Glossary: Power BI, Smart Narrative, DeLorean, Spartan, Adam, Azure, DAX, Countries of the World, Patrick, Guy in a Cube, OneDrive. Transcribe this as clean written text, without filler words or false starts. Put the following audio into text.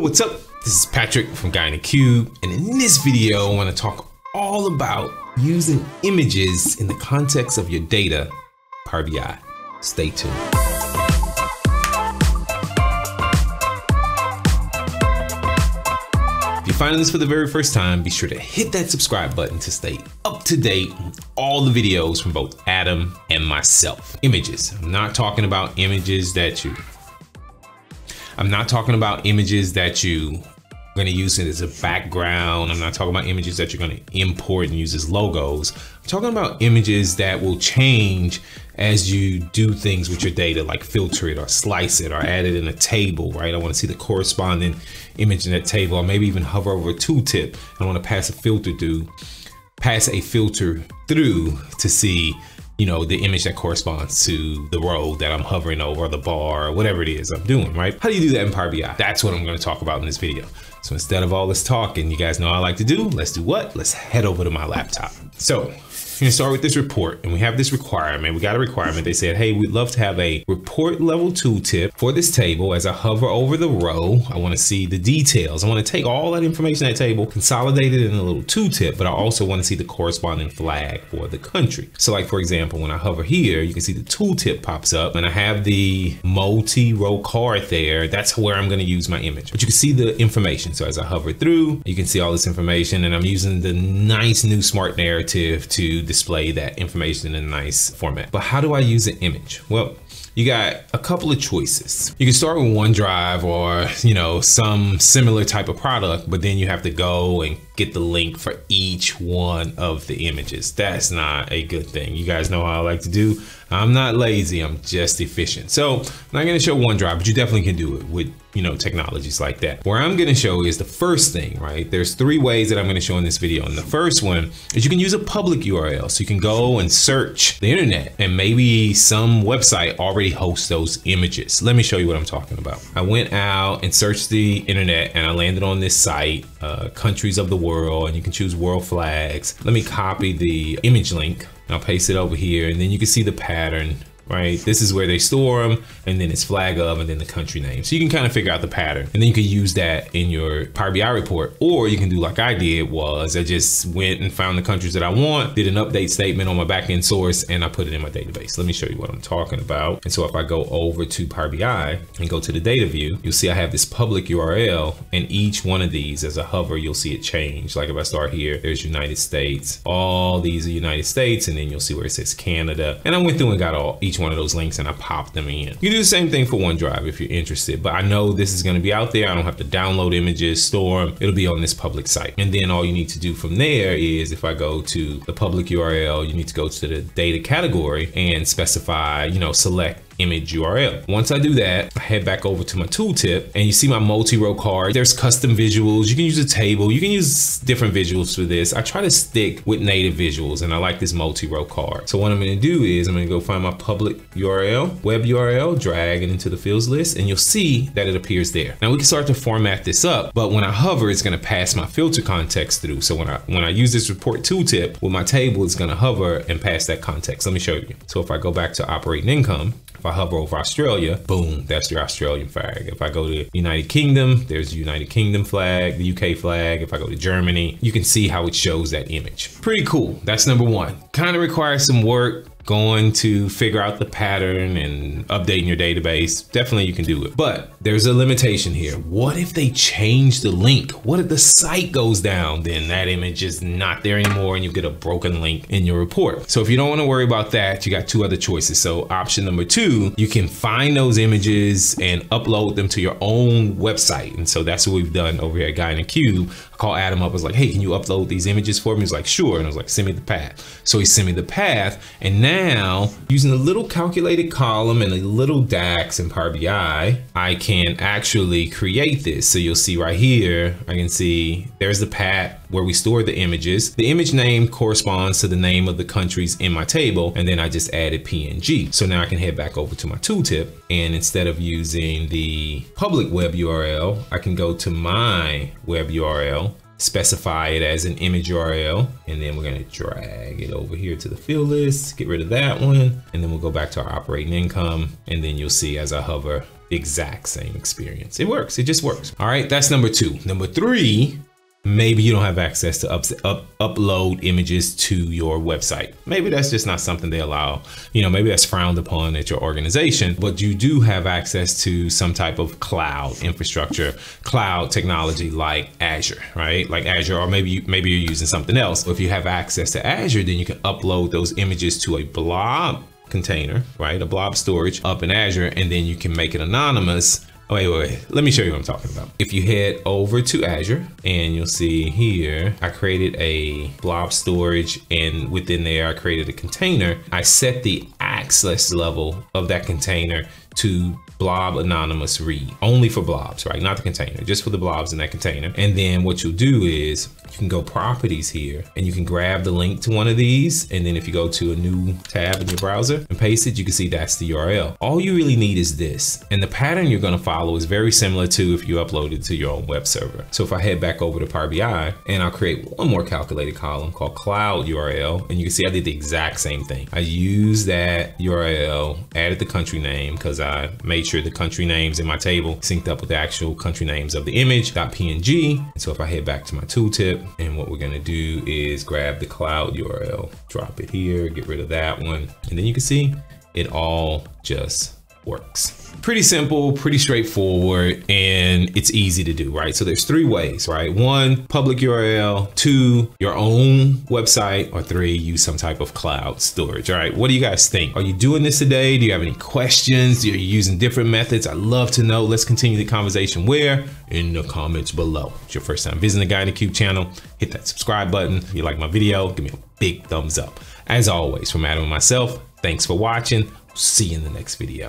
what's up? This is Patrick from Guy in a Cube, and in this video I want to talk all about using images in the context of your data, Power BI. Stay tuned. If you're finding this for the very first time, be sure to hit that subscribe button to stay up to date on all the videos from both Adam and myself. Images. I'm not talking about images that you're gonna use it as a background. I'm not talking about images that you're gonna import and use as logos. I'm talking about images that will change as you do things with your data, like filter it or slice it or add it in a table, right? I wanna see the corresponding image in that table, or maybe even hover over a tooltip. I wanna pass a filter through to see, you know, the image that corresponds to the road that I'm hovering over, or the bar, or whatever it is I'm doing, right? How do you do that in Power BI? That's what I'm gonna talk about in this video. So instead of all this talking, you guys know I like to do, let's do what? Let's head over to my laptop. So I'm gonna start with this report, and we have this requirement. We got a requirement. They said, hey, we'd love to have a report level tooltip for this table. As I hover over the row, I wanna see the details. I wanna take all that information in that table, consolidate it in a little tooltip, but I also wanna see the corresponding flag for the country. So like, for example, when I hover here, you can see the tooltip pops up, and I have the multi-row card there. That's where I'm gonna use my image, but you can see the information. So as I hover through, you can see all this information, and I'm using the nice new Smart Narrative to display that information in a nice format. But how do I use an image? Well, you got a couple of choices. You can start with OneDrive or, you know, some similar type of product, but then you have to go and get the link for each one of the images. That's not a good thing. You guys know how I like to do. I'm not lazy, I'm just efficient. So I'm not gonna show OneDrive, but you definitely can do it with, you know, technologies like that. Where I'm gonna show is the first thing, right? There's three ways that I'm gonna show in this video. And the first one is you can use a public URL. So you can go and search the internet, and maybe some website already hosts those images. Let me show you what I'm talking about. I went out and searched the internet, and I landed on this site, Countries of the World, and you can choose world flags. Let me copy the image link. I'll paste it over here, and then you can see the pattern, right? This is where they store them, and then it's flag of, and then the country name. So you can kind of figure out the pattern, and then you can use that in your Power BI report, or you can do like I did, was I just went and found the countries that I want, did an update statement on my backend source, and I put it in my database. Let me show you what I'm talking about. And so if I go over to Power BI and go to the data view, you'll see I have this public URL, and each one of these, as I hover, you'll see it change. Like if I start here, there's United States, all these are United States, and then you'll see where it says Canada. And I went through and got each one of those links, and I popped them in. You do the same thing for OneDrive if you're interested, but I know this is gonna be out there. I don't have to download images, store them. It'll be on this public site. And then all you need to do from there is, if I go to the public URL, you need to go to the data category and specify, you know, select image URL. Once I do that, I head back over to my tooltip, and you see my multi-row card. There's custom visuals. You can use a table. You can use different visuals for this. I try to stick with native visuals, and I like this multi-row card. So what I'm gonna do is I'm gonna go find my public URL, web URL, drag it into the fields list, and you'll see that it appears there. Now we can start to format this up, but when I hover, it's gonna pass my filter context through. So when I use this report tooltip with my table, it's gonna hover and pass that context. Let me show you. So if I go back to operating income, if I hover over Australia, boom, that's your Australian flag. If I go to United Kingdom, there's the United Kingdom flag, the UK flag. If I go to Germany, you can see how it shows that image. Pretty cool. That's number one. Kind of requires some work, going to figure out the pattern and updating your database. Definitely you can do it, but there's a limitation here. What if they change the link? What if the site goes down? Then that image is not there anymore, and you get a broken link in your report. So if you don't want to worry about that, you got two other choices. So option number two, you can find those images and upload them to your own website. And so that's what we've done over here at Guy in a Cube. I called Adam up, I was like, hey, can you upload these images for me? He's like, sure. And I was like, send me the path. So he sent me the path, and now, using a little calculated column and a little DAX in Power BI, I can actually create this. So you'll see right here, I can see there's the path where we store the images. The image name corresponds to the name of the countries in my table, and then I just added PNG. So now I can head back over to my tooltip, and instead of using the public web URL, I can go to my web URL, specify it as an image URL, and then we're going to drag it over here to the field list, get rid of that one, and then we'll go back to our operating income, and then you'll see as I hover, the exact same experience. It works, it just works. All right, that's number two. Number three, maybe you don't have access to upload images to your website. Maybe that's just not something they allow. You know, maybe that's frowned upon at your organization, but you do have access to some type of cloud infrastructure, cloud technology like Azure, right? Like Azure, or maybe you're using something else. If you have access to Azure, then you can upload those images to a blob container, right? A blob storage up in Azure, and then you can make it anonymous. Wait, let me show you what I'm talking about. If you head over to Azure, and you'll see here, I created a blob storage, and within there, I created a container. I set the access level of that container to blob anonymous read, only for blobs, right? Not the container, just for the blobs in that container. And then what you'll do is you can go properties here, and you can grab the link to one of these. And then if you go to a new tab in your browser and paste it, you can see that's the URL. All you really need is this. And the pattern you're going to follow is very similar to if you upload it to your own web server. So if I head back over to Power BI, and I'll create one more calculated column called cloud URL. And you can see I did the exact same thing. I used that URL, added the country name, because I made sure the country names in my table synced up with the actual country names of the image.png. So if I head back to my tooltip, and what we're going to do is grab the cloud URL, drop it here, get rid of that one. And then you can see it all just works. Pretty simple, pretty straightforward, and it's easy to do, right? So there's three ways, right? One, public URL, two, your own website, or three, use some type of cloud storage, all right? What do you guys think? Are you doing this today? Do you have any questions? Are you using different methods? I'd love to know. Let's continue the conversation where? In the comments below. If it's your first time visiting the Guy in a Cube channel, hit that subscribe button. If you like my video, give me a big thumbs up. As always, from Adam and myself, thanks for watching. See you in the next video.